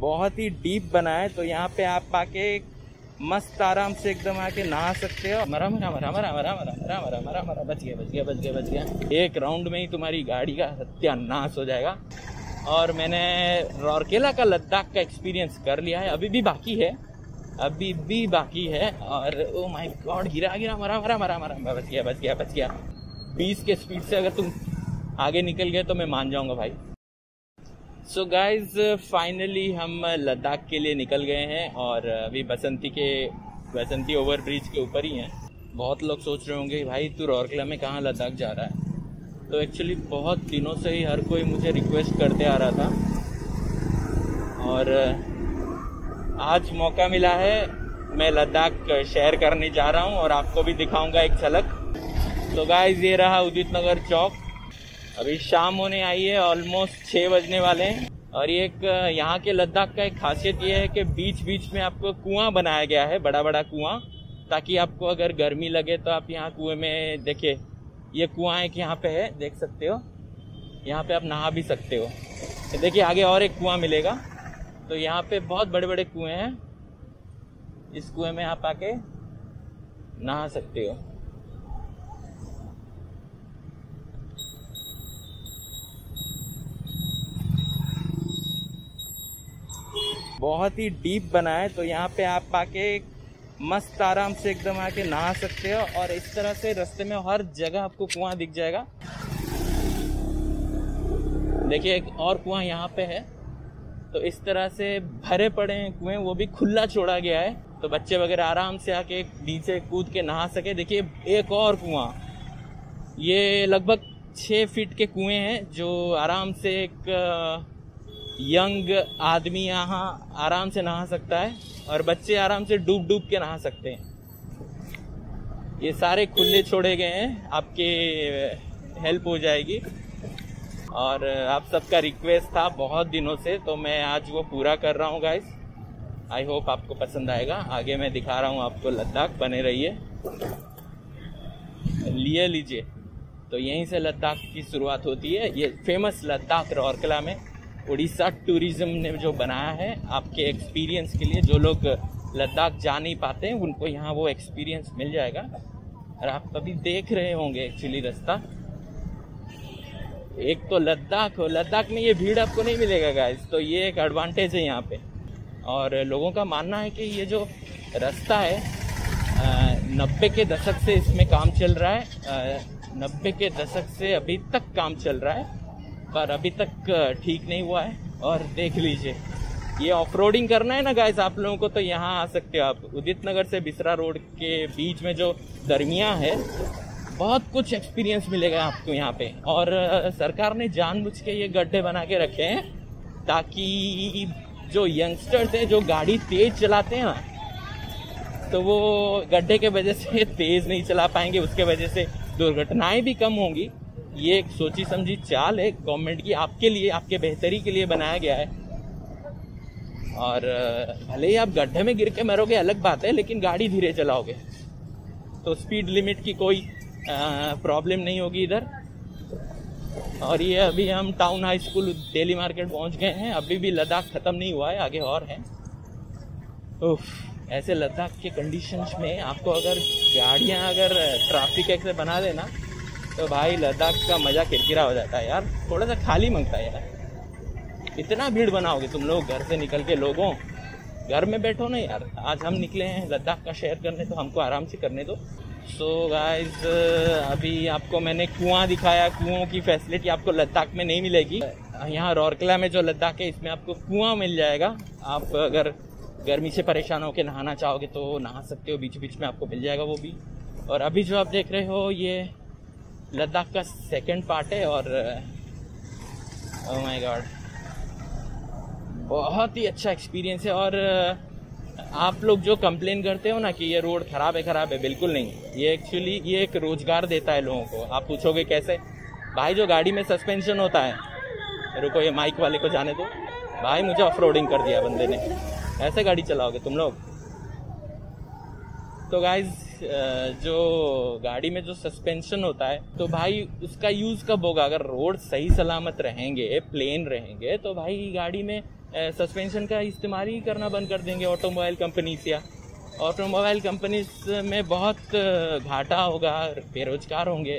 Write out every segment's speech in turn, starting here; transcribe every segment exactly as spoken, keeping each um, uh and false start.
बहुत ही डीप बना है, तो यहाँ पे आप आके मस्त आराम से एकदम आके नहा सकते हो। मरा मरा मरा मरा मरा मरा मरा मरा मरा मरा बच गया बच गया बच गया बच गया। एक राउंड में ही तुम्हारी गाड़ी का सत्यानाश हो जाएगा। और मैंने राउरकेला का लद्दाख का एक्सपीरियंस कर लिया है, अभी भी बाकी है अभी भी बाकी है। और ओ माय गॉड, गिरा गिरा मरा मरा मरा मरा बच गया बच गया बच गया। बीस के स्पीड से अगर तुम आगे निकल गए तो मैं मान जाऊँगा भाई। सो गाइज फाइनली हम लद्दाख के लिए निकल गए हैं और अभी बसंती के बसंती ओवर ब्रिज के ऊपर ही हैं। बहुत लोग सोच रहे होंगे भाई तू राउरकेला में कहाँ लद्दाख जा रहा है, तो एक्चुअली बहुत दिनों से ही हर कोई मुझे रिक्वेस्ट करते आ रहा था और आज मौका मिला है। मैं लद्दाख शेयर करने जा रहा हूँ और आपको भी दिखाऊँगा एक झलक। तो गाइज ये रहा उदितनगर चौक। अभी शाम होने आई है, ऑलमोस्ट छः बजने वाले हैं। और ये एक यहाँ के लद्दाख का एक खासियत ये है कि बीच बीच में आपको कुआं बनाया गया है, बड़ा बड़ा कुआं, ताकि आपको अगर गर्मी लगे तो आप यहाँ कुएं में, देखिए ये कुआं एक यहाँ पे है, देख सकते हो, यहाँ पे आप नहा भी सकते हो। देखिए आगे और एक कुआं मिलेगा, तो यहाँ पे बहुत बड़े बड़े कुएँ हैं, इस कुएँ में आप आके नहा सकते हो। बहुत ही डीप बना है, तो यहाँ पे आप आके मस्त आराम से एकदम आके नहा सकते हो। और इस तरह से रास्ते में हर जगह आपको कुआं दिख जाएगा। देखिए एक और कुआं यहाँ पे है, तो इस तरह से भरे पड़े हैं कुएं, वो भी खुला छोड़ा गया है, तो बच्चे वगैरह आराम से आके नीचे कूद के नहा सके। देखिए एक और कुआं, ये लगभग छः फीट के कुएँ हैं जो आराम से एक यंग आदमी यहाँ आराम से नहा सकता है और बच्चे आराम से डूब डूब के नहा सकते हैं। ये सारे खुले छोड़े गए हैं, आपके हेल्प हो जाएगी। और आप सबका रिक्वेस्ट था बहुत दिनों से, तो मैं आज वो पूरा कर रहा हूँ गाइस। आई होप आपको पसंद आएगा। आगे मैं दिखा रहा हूँ आपको लद्दाख, बने रहिए, लिए लीजिए। तो यहीं से लद्दाख की शुरुआत होती है। ये फेमस लद्दाख राउरकेला में उड़ीसा टूरिज्म ने जो बनाया है आपके एक्सपीरियंस के लिए, जो लोग लद्दाख जा नहीं पाते हैं उनको यहाँ वो एक्सपीरियंस मिल जाएगा। और आप कभी देख रहे होंगे एक्चुअली रास्ता, एक तो लद्दाख हो, लद्दाख में ये भीड़ आपको नहीं मिलेगा गाइस, तो ये एक एडवांटेज है यहाँ पे। और लोगों का मानना है कि ये जो रास्ता है नब्बे के दशक से इसमें काम चल रहा है, नब्बे के दशक से अभी तक काम चल रहा है, पर अभी तक ठीक नहीं हुआ है। और देख लीजिए ये ऑफ रोडिंग करना है ना गाइस आप लोगों को, तो यहाँ आ सकते हो आप। उदितनगर से बिसरा रोड के बीच में जो दरमियाँ है, बहुत कुछ एक्सपीरियंस मिलेगा आपको यहाँ पे। और सरकार ने जानबूझ के ये गड्ढे बना के रखे हैं ताकि जो यंगस्टर्स हैं जो गाड़ी तेज़ चलाते हैं ना, तो वो गड्ढे के वजह से तेज़ नहीं चला पाएंगे, उसके वजह से दुर्घटनाएँ भी कम होंगी। ये एक सोची समझी चाल है गवर्नमेंट की, आपके लिए, आपके बेहतरी के लिए बनाया गया है। और भले ही आप गड्ढे में गिर के मरोगे अलग बात है, लेकिन गाड़ी धीरे चलाओगे तो स्पीड लिमिट की कोई प्रॉब्लम नहीं होगी इधर। और ये अभी हम town high school Delhi market पहुंच गए हैं, अभी भी लद्दाख ख़त्म नहीं हुआ है, आगे और है। उफ, ऐसे लद्दाख के कंडीशंस में आपको अगर गाड़ियाँ अगर ट्रैफिक ऐसे बना देना तो भाई लद्दाख का मज़ा किरकिरा हो जाता है यार, थोड़ा सा खाली मांगता है यार। इतना भीड़ बनाओगे तुम लोग घर से निकल के, लोगों घर में बैठो ना यार। आज हम निकले हैं लद्दाख का शेयर करने, तो हमको आराम से करने दो। सो गाइस अभी आपको मैंने कुआं दिखाया, कुओं की फैसिलिटी आपको लद्दाख में नहीं मिलेगी। यहाँ राउरकेला में जो लद्दाख है इसमें आपको कुआँ मिल जाएगा, आप अगर गर्मी से परेशान होकर नहाना चाहोगे तो नहा सकते हो, बीच बीच में आपको मिल जाएगा वो भी। और अभी जो आप देख रहे हो ये लद्दाख का सेकंड पार्ट है। और ओह माय गॉड, बहुत ही अच्छा एक्सपीरियंस है। और आप लोग जो कंप्लेन करते हो ना कि ये रोड ख़राब है ख़राब है, बिल्कुल नहीं। ये एक्चुअली ये एक रोज़गार देता है लोगों को। आप पूछोगे कैसे भाई, जो गाड़ी में सस्पेंशन होता है, रुको ये माइक वाले को जाने दो भाई, मुझे ऑफ रोडिंग कर दिया बंदे ने, ऐसे गाड़ी चलाओगे तुम लोग। तो गाइज़ जो गाड़ी में जो सस्पेंशन होता है तो भाई उसका यूज़ कब होगा, अगर रोड सही सलामत रहेंगे, प्लेन रहेंगे, तो भाई गाड़ी में सस्पेंशन का इस्तेमाल ही करना बंद कर देंगे ऑटोमोबाइल कंपनीज या ऑटोमोबाइल कंपनीज में बहुत घाटा होगा, बेरोजगार होंगे।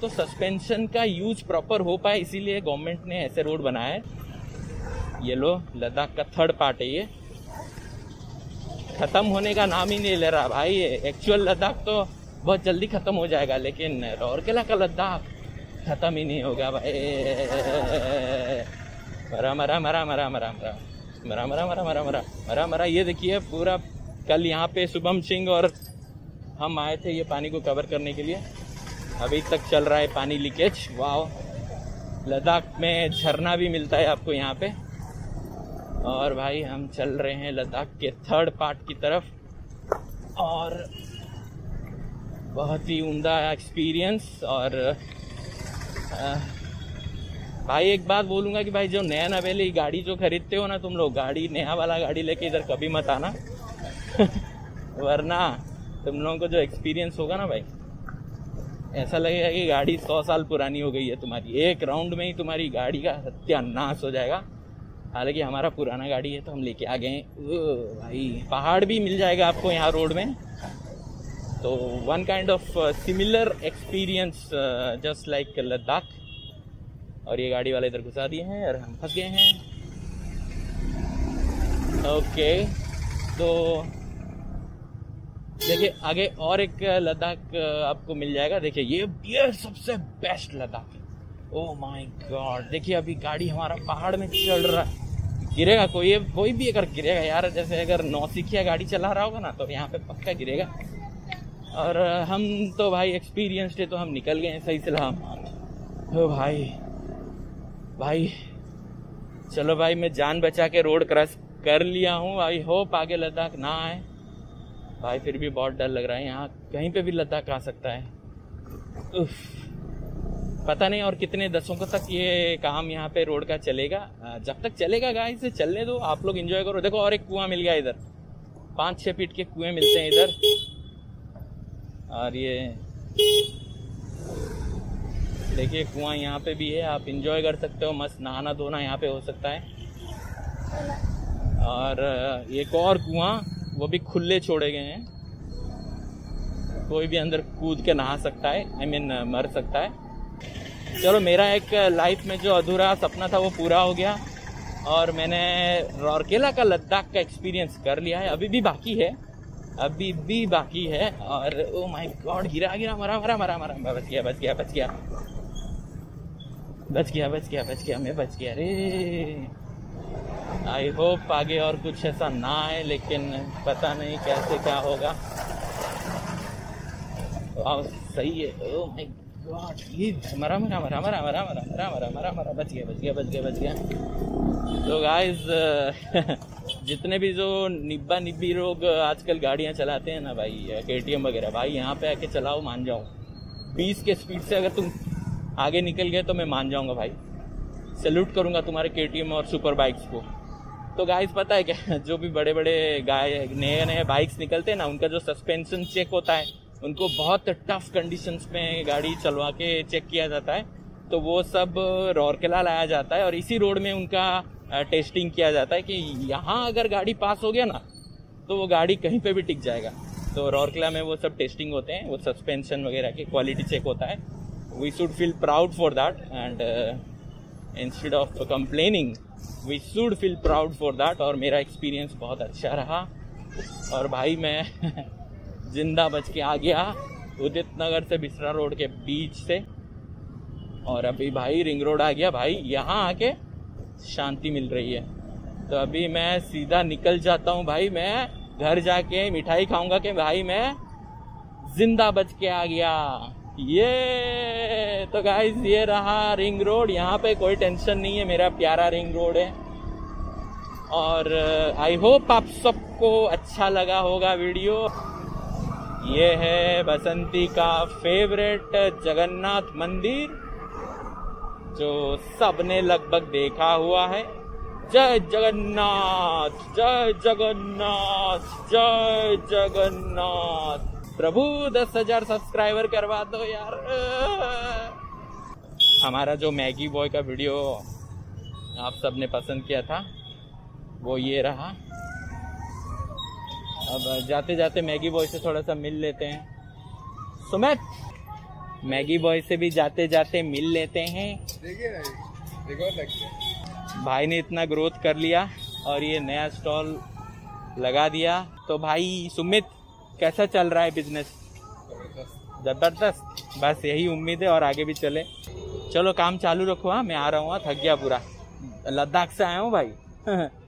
तो सस्पेंशन का यूज प्रॉपर हो पाए इसीलिए गवर्नमेंट ने ऐसे रोड बनाए। ये लो लद्दाख का थर्ड पार्ट है, ये ख़त्म होने का नाम ही नहीं ले रहा भाई। एक्चुअल लद्दाख तो बहुत जल्दी ख़त्म हो जाएगा, लेकिन राउरकेला का लद्दाख ख़त्म ही नहीं होगा भाई। मरा मरा मरा मरा मरा मरा मरा मरा मरा मरा मरा मरा मरा ये देखिए पूरा। कल यहाँ पे शुभम सिंह और हम आए थे ये पानी को कवर करने के लिए, अभी तक चल रहा है पानी लीकेज। वाह, लद्दाख में झरना भी मिलता है आपको यहाँ पे। और भाई हम चल रहे हैं लद्दाख के थर्ड पार्ट की तरफ, और बहुत ही उम्दा एक्सपीरियंस। और आ, भाई एक बात बोलूँगा कि भाई जो नया नवेली गाड़ी जो खरीदते हो ना तुम लोग, गाड़ी नया वाला गाड़ी लेके इधर कभी मत आना वरना तुम लोगों को जो एक्सपीरियंस होगा ना भाई, ऐसा लगेगा कि गाड़ी सौ साल पुरानी हो गई है तुम्हारी। एक राउंड में ही तुम्हारी गाड़ी का सत्यानाश हो जाएगा। हालांकि हमारा पुराना गाड़ी है तो हम लेके आ गए हैं भाई। पहाड़ भी मिल जाएगा आपको यहाँ रोड में, तो one kind of similar experience just like Ladakh. और ये गाड़ी वाले इधर घुसा दिए हैं और हम फंस गए हैं। ओके, तो देखिए आगे और एक लद्दाख आपको मिल जाएगा। देखिए ये ये सबसे बेस्ट लद्दाख है। ओह माय गॉड, देखिए अभी गाड़ी हमारा पहाड़ में चढ़ रहा है, गिरेगा कोई कोई भी अगर गिरेगा यार। जैसे अगर नौसिखिया गाड़ी चला रहा होगा ना तो यहाँ पे पक्का गिरेगा। और हम तो भाई एक्सपीरियंस्ड है तो हम निकल गए सही सलाम। तो भाई भाई चलो भाई, मैं जान बचा के रोड क्रॉस कर लिया हूँ। आई होप आगे लद्दाख ना आए भाई, फिर भी बहुत डर लग रहा है। यहाँ कहीं पर भी लद्दाख आ सकता है, उफ पता नहीं और कितने दशकों तक ये काम यहाँ पे रोड का चलेगा। जब तक चलेगा गाइस से चलने दो, आप लोग एंजॉय करो। देखो और एक कुआं मिल गया इधर, पाँच छः फीट के कुएं मिलते हैं इधर। और ये देखिए कुआं यहाँ पे भी है, आप एंजॉय कर सकते हो, मस्त नहाना धोना यहाँ पे हो सकता है। और एक और कुआं, वो भी खुले छोड़े गए हैं, कोई भी अंदर कूद के नहा सकता है, आई मीन मर सकता है। चलो मेरा एक लाइफ में जो अधूरा सपना था वो पूरा हो गया, और मैंने राउरकेला का लद्दाख का एक्सपीरियंस कर लिया है। अभी भी बाकी है, अभी भी बाकी है। और ओ माय गॉड, गिरा गिरा मरा मरा मरा मरा बच गया बच गया बच गया बच गया बच गया बच गया मैं बच गया। अरे आई होप आगे और कुछ ऐसा ना है, लेकिन पता नहीं कैसे क्या होगा। वाह सही है, ओ माय गॉड ये मरा मरा मरा मरा मरा मरा मरा मरा मरा मरा बच गया बच गया बच गया बच गया। तो गाइस जितने भी जो निब्बा निब्बी लोग आजकल गाड़ियाँ चलाते हैं ना भाई, केटीएम वगैरह, भाई यहाँ पे आके चलाओ मान जाऊँ। बीस के स्पीड से अगर तुम आगे निकल गए तो मैं मान जाऊँगा भाई, सैल्यूट करूँगा तुम्हारे केटीएम और सुपर बाइक्स को। तो गाइस पता है क्या, जो भी बड़े बड़े गाय नए नए बाइक्स निकलते हैं ना, उनका जो सस्पेंशन चेक होता है उनको बहुत टफ कंडीशंस में गाड़ी चलवा के चेक किया जाता है। तो वो सब राउरकेला लाया जाता है और इसी रोड में उनका टेस्टिंग किया जाता है कि यहाँ अगर गाड़ी पास हो गया ना तो वो गाड़ी कहीं पे भी टिक जाएगा। तो राउरकेला में वो सब टेस्टिंग होते हैं, वो सस्पेंशन वगैरह की क्वालिटी चेक होता है। We should feel proud for that, and instead of complaining we should feel proud for that. और मेरा एक्सपीरियंस बहुत अच्छा रहा, और भाई मैं जिंदा बच के आ गया उदितनगर से बिसरा रोड के बीच से। और अभी भाई रिंग रोड आ गया भाई, यहाँ आके शांति मिल रही है। तो अभी मैं सीधा निकल जाता हूँ भाई, मैं घर जाके मिठाई खाऊंगा कि भाई मैं जिंदा बच के आ गया। ये तो गाइस ये रहा रिंग रोड, यहाँ पे कोई टेंशन नहीं है, मेरा प्यारा रिंग रोड है। और आई होप आप सबको अच्छा लगा होगा वीडियो। ये है बसंती का फेवरेट जगन्नाथ मंदिर, जो सबने लगभग देखा हुआ है। जय जगन्नाथ, जय जगन्नाथ, जय जगन्नाथ प्रभु। दस हजार सब्सक्राइबर करवा दो यार। हमारा जो मैगी बॉय का वीडियो आप सबने पसंद किया था, वो ये रहा। अब जाते जाते मैगी बॉय से थोड़ा सा मिल लेते हैं। सुमित मैगी बॉय से भी जाते जाते मिल लेते हैं। देखिए भाई, भाई ने इतना ग्रोथ कर लिया और ये नया स्टॉल लगा दिया। तो भाई सुमित, कैसा चल रहा है बिजनेस? जबरदस्त। बस यही उम्मीद है और आगे भी चले। चलो काम चालू रखो। हाँ मैं आ रहा हूँ, थक गया पूरा। लद्दाख से आया हूँ भाई।